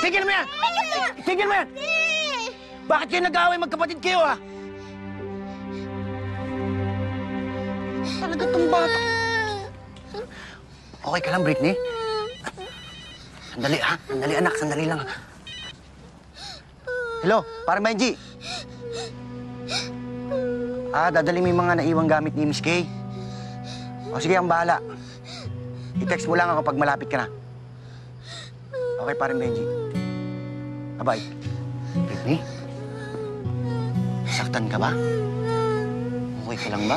Tigil mo yan! Tigil mo yan! Bakit kayo nag-aaway magkapatid kayo, ha? Talaga tong bata. Okay ka lang, Britney? Sandali, ha? Sandali, anak. Sandali lang, ha? Hello, parang Benji. Ah, dadaling mo yung mga naiwang gamit ni Miss Kay. O sige, ang bahala. I-text mo lang ako pag malapit ka na. Okay, parang Benji. Abay. Britney? Saktan ka ba? Okay ka lang ba?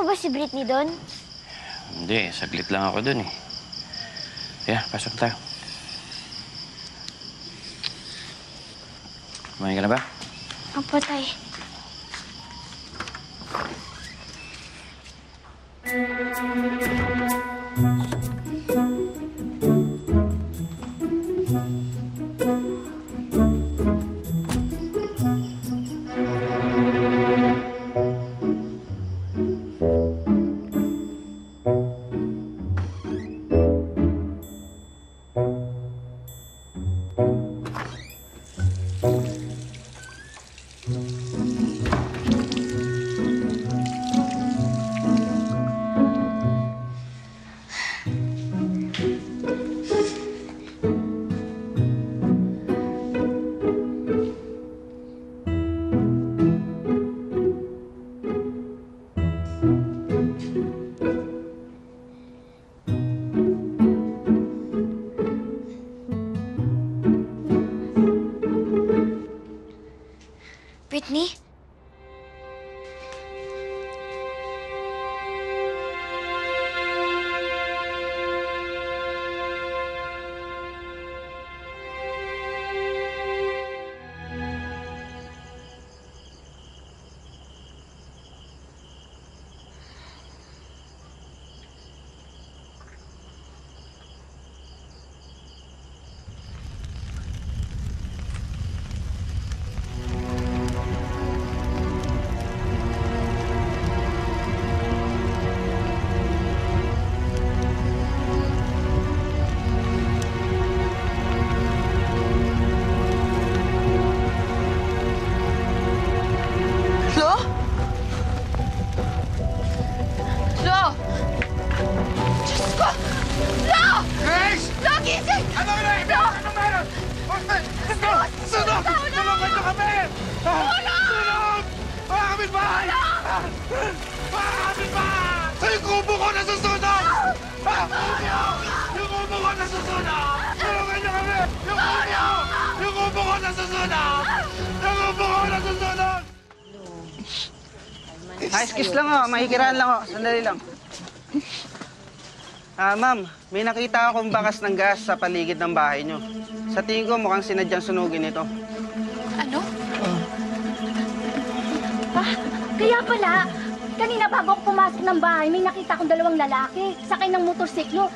Ano ba si Britney doon? Hindi, saglit lang ako doon eh. Yeah, pasok tayo. Kumain ka na ba? Opo, tay. Mahikiraan lang ako. Sandali lang. Ah, ma'am, may nakita akong bakas ng gas sa paligid ng bahay niyo. Sa tingin ko, mukhang sinadyang sunugin ito. Ano? Ah, kaya pala. Kanina bago ako pumasok ng bahay, may nakita akong dalawang lalaki. Sakay ng motorsiklo.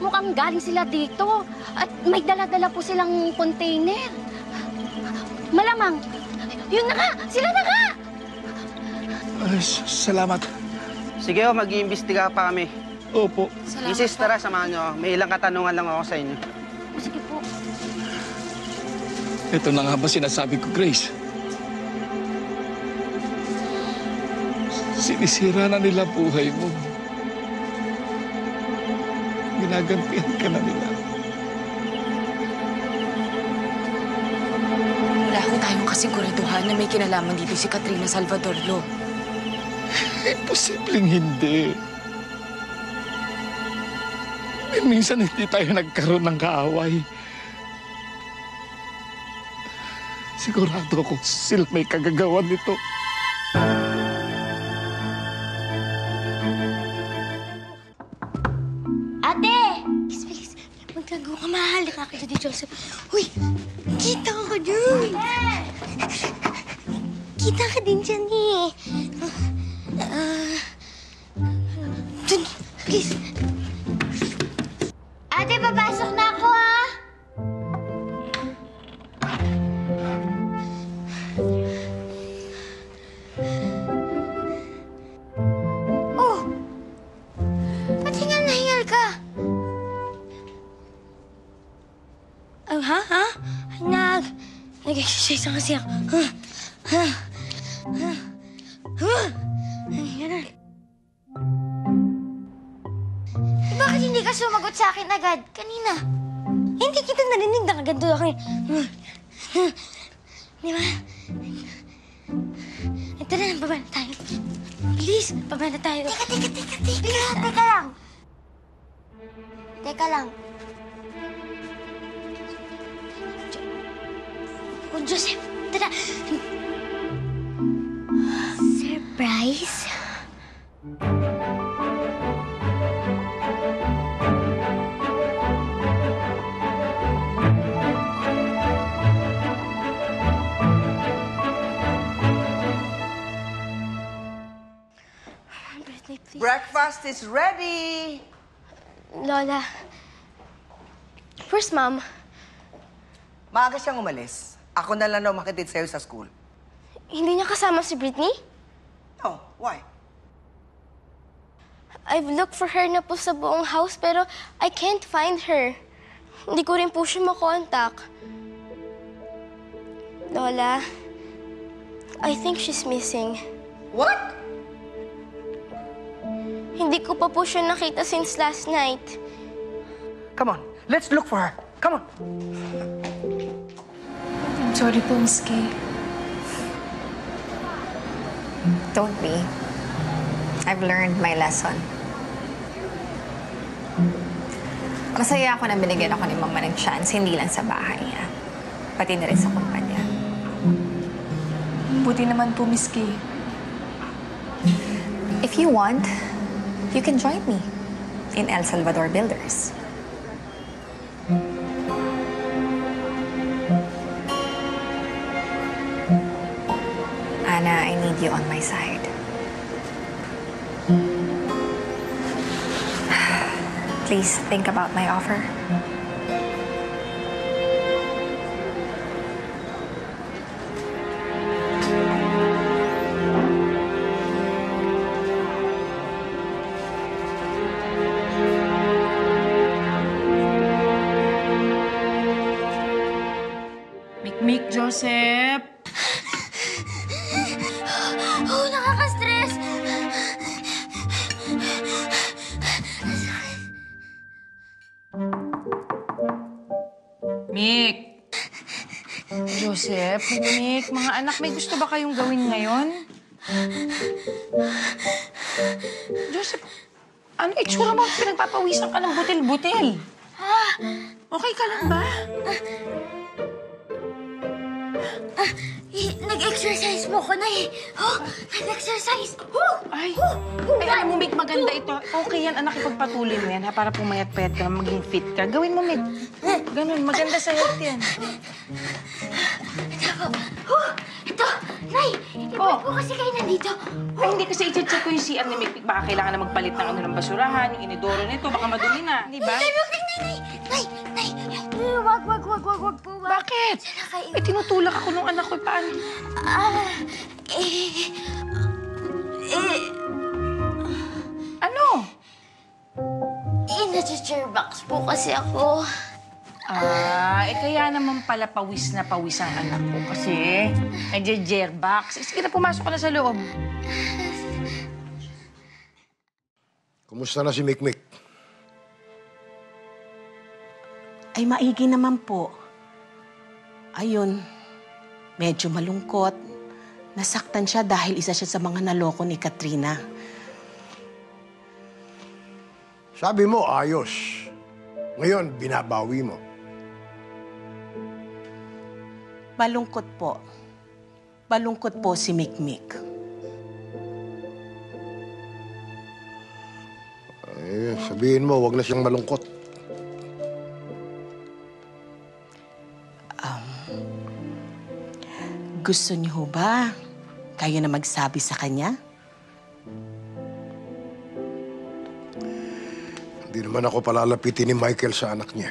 Mukhang galing sila dito. At may dala-dala po silang container. Malamang. Yun na nga! Sila na nga! Salamat. Sige, oh, mag-iimbestiga pa kami. Opo. Isis, tara, samahan niyo. May ilang katanungan lang ako sa inyo. Sige po. Ito na nga ba sinasabi ko, Grace? Sinisira na nila buhay mo. Ginagampihan ka na nila. Wala ko tayong kasiguraduhan na may kinalaman dito si Katrina Salvador, Lo. Imposibleng hindi. Minsan hindi tayo nagkaroon ng kaaway. Sigurado ako sila may kagagawan nito. Ate! Please, please. Magkagawa ka, mahalik ako dito, Joseph. Uy! Kita ka dyan! Kita ka din dyan eh. Dun, please. Ate, papasok na ako, ha? Oh! Ba't hingal-hingal ka? Ha? Ha? Nag-exercise na kasi ako. Bakit hindi ka sumagot sa akin agad? Kanina. Hindi kita narinig na kaganto ako. Di ba? Ito na lang, baba na tayo. Please, baba na tayo. Teka. Please, teka lang. Teka lang. Oh, Joseph, tara. Surprise? Breakfast is ready. Lola. First, Mom. Maaga siyang umalis. Ako na lang na umakitid sa'yo sa school. Hindi niya kasama si Britney? No. Why? I've looked for her na po sa buong house, pero I can't find her. Hindi ko rin po siya makontak. Lola, I think she's missing. What? Hindi ko pa po siya nakita since last night. Come on. Let's look for her. Come on. Sorry po, Miss Kay. Don't be. I've learned my lesson. Masaya ako na binigyan ako ni Mang Manang chance, hindi lang sa bahay niya. Pati na rin sa kumpanya. Buti naman po, Miss Kay. If you want, you can join me in El Salvador Builders. Anna, I need you on my side. Please think about my offer. Mikmik, Joseph! Mick! Joseph, Mick, mga anak, may gusto ba kayong gawin ngayon? Joseph, ano itsura mo? Pinagpapawisan ka ng butil-butil. Okay ka lang ba? Nag-exercise mo ko na eh. Oh, nag-exercise. Ay, alam mo, Mick, maganda ito. Okay yan, anak, ipagpatuloy mo yan, ha? Para pumayat-payat ka, maging fit ka. Gawin mo, Mick. Ganun, maganda sa health yan. Ito, Nay! Iba po kasi kayo nandito. Ay, hindi kasi i-check ko yung CR ni Mikmik. Baka kailangan na magpalit ng ano ng basurahan, yung inidoro nito, baka madumi na. Di ba? Nay! Wag po. Bakit? Eh, tinutulak ako nung anak ko. Paano? Ano? Nag-chairbox po kasi ako. Kaya naman pala pawis na pawis ang anak ko kasi nag-chairbox. Sige na, pumasok ka na sa loob. Kumusta na si Mikmik? Ay, maigi naman po. Ayun, medyo malungkot. Nasaktan siya dahil isa siya sa mga naloko ni Katrina. Sabi mo, ayos. Ngayon, binabawi mo. Malungkot po. Malungkot po si Mikmik. Eh, sabihin mo, wag na siyang malungkot. Gusto niyo ba kayo na magsabi sa kanya? Hindi naman ako palalapitin ni Michael sa anak niya.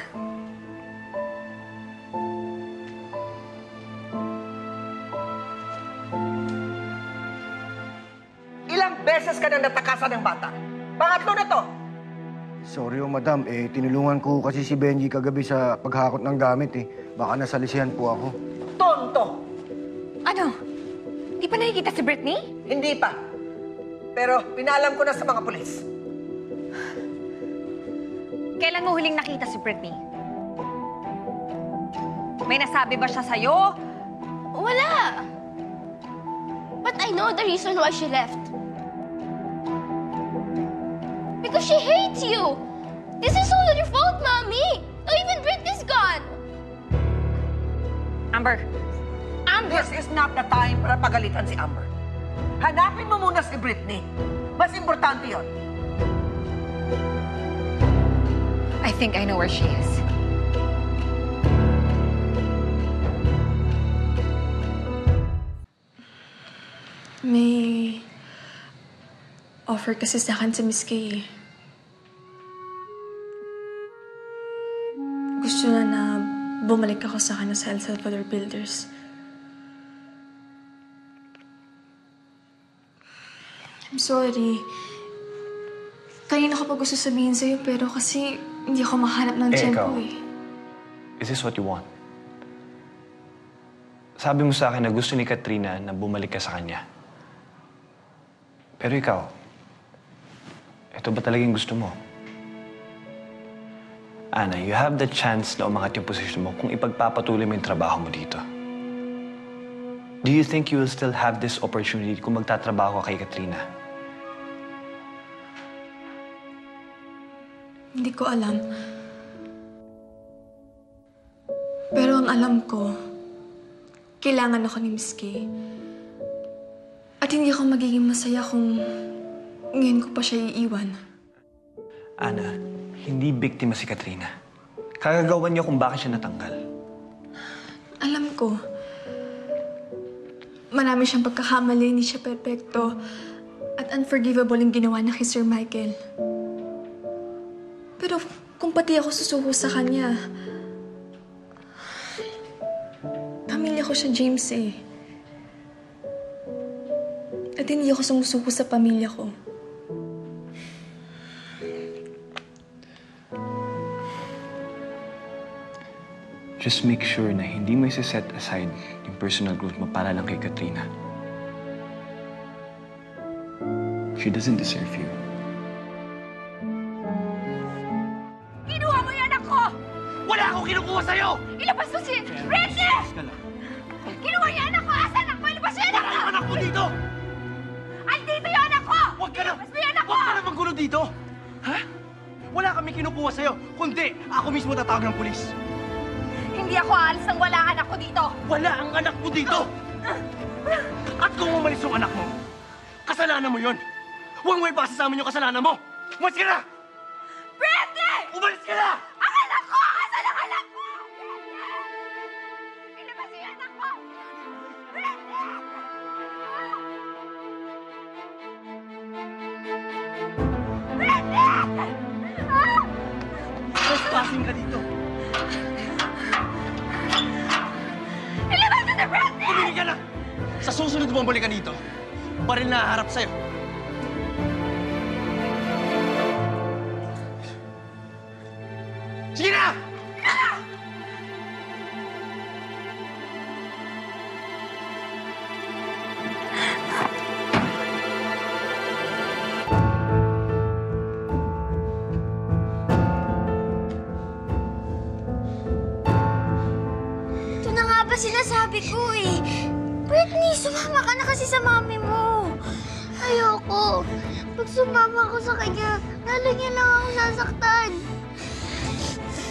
Ilang beses ka nang natakasan ng bata? Pangatlo na to! Sorry madam. Eh, tinulungan ko kasi si Benji kagabi sa paghakot ng gamit eh. Baka nasalisihan po ako. Tonto! Ano? Di pa nakikita si Brittany? Hindi pa. Pero pinalam ko na sa mga pulis. Kailan mo huling nakita si Brittany? May nasabi ba siya sa'yo? Wala. But I know the reason why she left. Because she hates you. This is all your fault, Mommy. Not even Brittany's gone. Amber. Amber. This is not the time para pagalitan si Amber. Hanapin mo muna si Brittany. Mas importante yun. I think I know where she is. May offer kasi sa akin si Miss Kay. Gusto na na bumalik ako sa kanya sa El Salvador Builders. I'm sorry. Kanina ko pa gusto sabihin sa'yo, pero kasi hindi ako mahanap ng tiyempo eh. Is this what you want? Sabi mo sa akin na gusto ni Katrina na bumalik ka sa kanya. Pero ikaw, ito ba talagang gusto mo? Ana, you have the chance na umangat yung posisyon mo kung ipagpapatuloy mo yung trabaho mo dito. Do you think you will still have this opportunity kung magtatrabaho ka kay Katrina? Hindi ko alam. Pero ang alam ko, kailangan ako ni Miss Kay. At hindi ako magiging masaya kung ngayon ko pa siya iiwan. Ana, hindi biktima si Katrina. Kagagawan niya kung bakit siya natanggal. Alam ko. Marami siyang pagkakamali, hindi siya perfecto. At unforgivable ang ginawa niya kay Sir Michael. Pero kung pati ako susuko sa kanya, pamilya ko siya, James eh. At hindi ako sumusuko sa pamilya ko. Just make sure na hindi mo isi-set aside yung personal growth mo para lang kay Katrina. She doesn't deserve you. Kinukuha sa'yo! Ilabas mo si Brittany! Kinuha niya anak ko! Asa anak ko? Ilabas niya anak ko! Wala yung anak ko dito! Andito yung anak ko! Huwag ka na! Ilabas mo yung anak ko! Huwag ka na manggulo dito! Ha? Wala kami kinukuha sa'yo, kundi ako mismo tatawag ng pulis. Hindi ako aalis nang wala anak ko dito! Wala ang anak mo dito! At kung umalis yung anak mo, kasalanan mo yun! Huwag mo ipasa sa amin yung kasalanan mo! Umalis ka na! Brittany! Umalis ka na! Pasing ka dito. Ilabas na si Brittany! Tumili ka na! Sa susunod mong balikan dito, baril na haharap sa'yo. Sige na! Sinasabi ko eh. Britney, sumama ka na kasi sa mami mo. Ayoko. Pag sumama ako sa kanya, lalo niya lang ako sasaktan.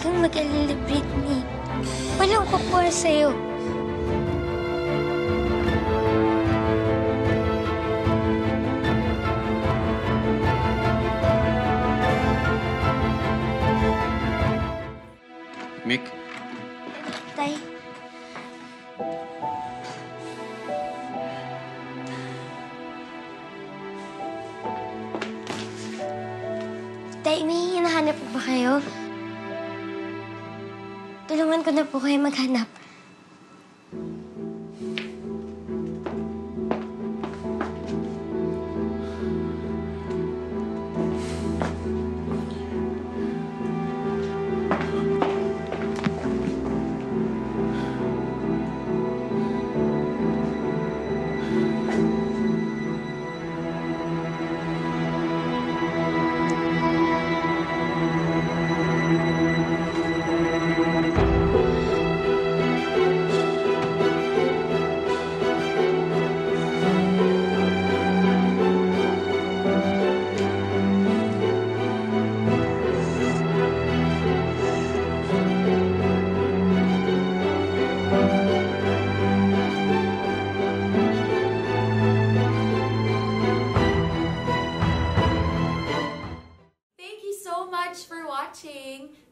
Huwag kang mag-alala, Britney. Walang kukuha sa'yo. Mick? Tay. Tay, may hinahanap po ba kayo? Tulungan ko na po kayo maghanap.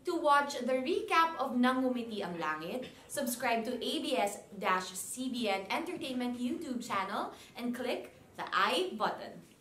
To watch the recap of Nang Ngumiti Ang Langit, subscribe to ABS-CBN Entertainment YouTube channel and click the I button.